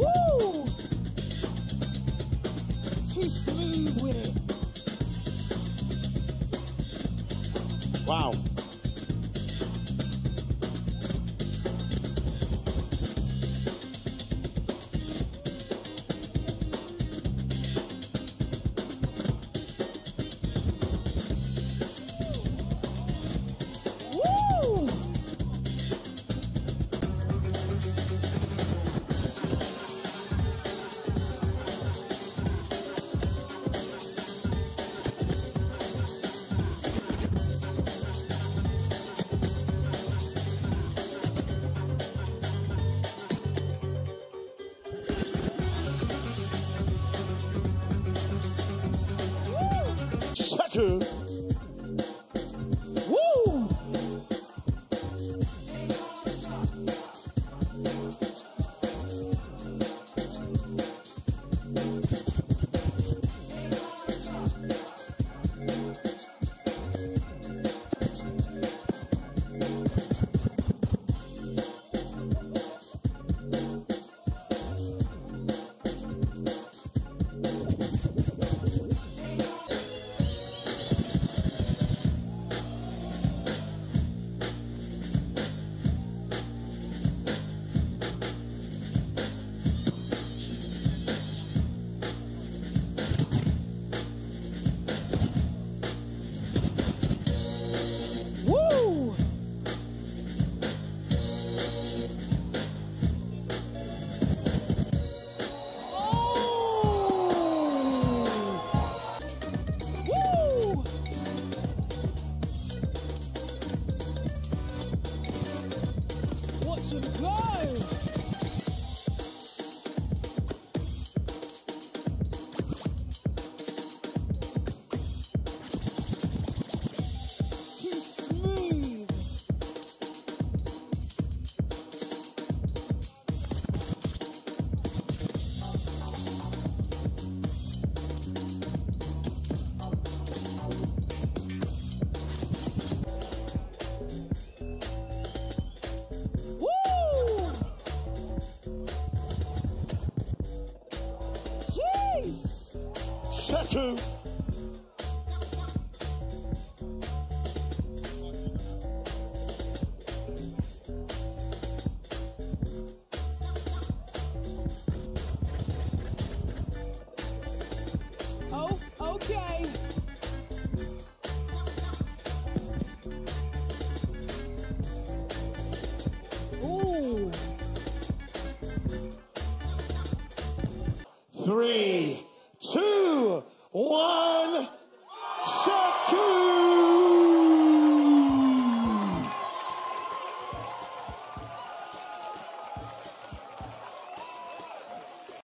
Woo! Too smooth with it. Wow. Woo! Shaku! Oh, okay. Ooh. 3, 2, 1.